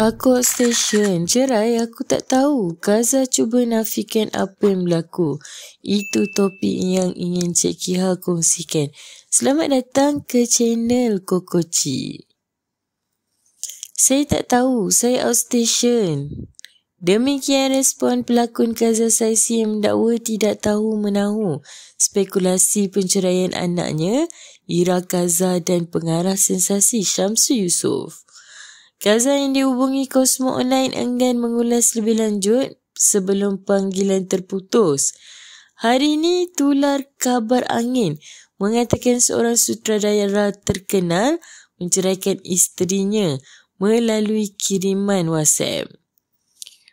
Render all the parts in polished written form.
Aku stesen, jerai aku tak tahu. Khazar cuba nafikan apa yang berlaku. Itu topik yang ingin Cik Kiha kongsikan. Selamat datang ke channel Kokoci. Saya tak tahu, saya outstation. Demikian respon pelakon Khazar Saisi yang mendakwa tidak tahu menahu spekulasi penceraian anaknya Ira Khazar dan pengarah sensasi Shamsul Yusof. Khazar yang dihubungi Kosmo Online enggan mengulas lebih lanjut sebelum panggilan terputus. Hari ini tular kabar angin mengatakan seorang sutradara terkenal menceraikan isterinya melalui kiriman WhatsApp.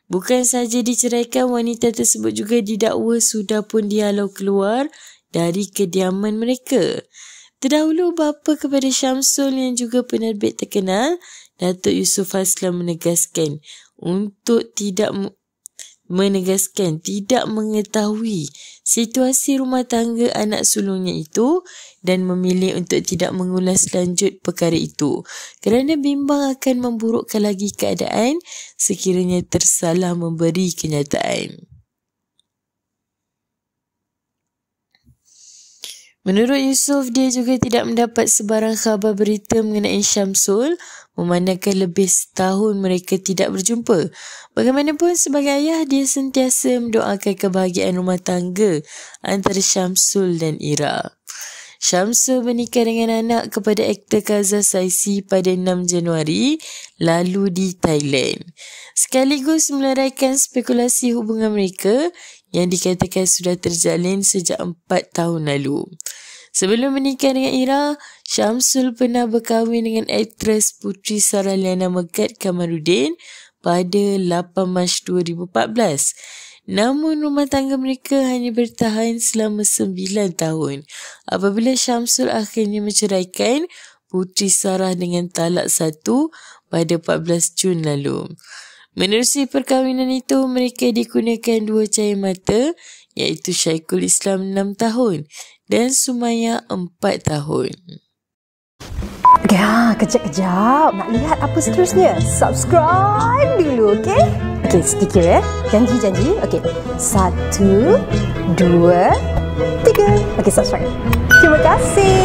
Bukan saja diceraikan, wanita tersebut juga didakwa sudah pun dihalau keluar dari kediaman mereka. Terdahulu, bapa kepada Shamsul yang juga penerbit terkenal, Datuk Yusuf Haslam menegaskan untuk tidak mengetahui situasi rumah tangga anak sulungnya itu dan memilih untuk tidak mengulas lanjut perkara itu kerana bimbang akan memburukkan lagi keadaan sekiranya tersalah memberi kenyataan. Menurut Yusuf, dia juga tidak mendapat sebarang khabar berita mengenai Shamsul memandangkan lebih setahun mereka tidak berjumpa. Bagaimanapun, sebagai ayah, dia sentiasa mendoakan kebahagiaan rumah tangga antara Shamsul dan Ira. Shamsul bernikah dengan anak kepada aktor Khazar Saisi pada 6 Januari lalu di Thailand. Sekaligus meleraikan spekulasi hubungan mereka yang dikatakan sudah terjalin sejak 4 tahun lalu. Sebelum menikah dengan Ira, Shamsul pernah berkahwin dengan aktris Puteri Sarah Liana Megat Kamaruddin pada 18 Mac 2014. Namun rumah tangga mereka hanya bertahan selama 9 tahun apabila Shamsul akhirnya menceraikan Puteri Sarah dengan talak 1 pada 14 Jun lalu. Menerusi perkahwinan itu, mereka dikunakan 2 cahaya mata iaitu Syaiqul Islam 6 tahun dan Sumaya 4 tahun. Ya, kejap-kejap. Nak lihat apa seterusnya? Subscribe dulu, okey? Okey, sedikit ya. Janji-janji. Okey. 1, 2, 3. Okey, subscribe. Terima kasih.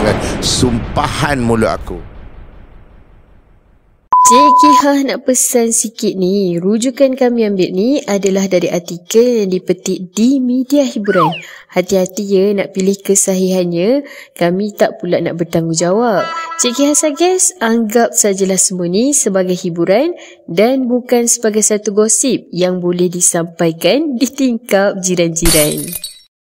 Dengan sumpahan mulut aku. Cik Kiha nak pesan sikit ni. Rujukan kami ambil ni adalah dari artikel yang dipetik di media hiburan. Hati-hati ya nak pilih kesahihannya. Kami tak pula nak bertanggungjawab. Cik Kiha suggest anggap sajalah semua ni sebagai hiburan dan bukan sebagai satu gosip yang boleh disampaikan di tingkap jiran-jiran.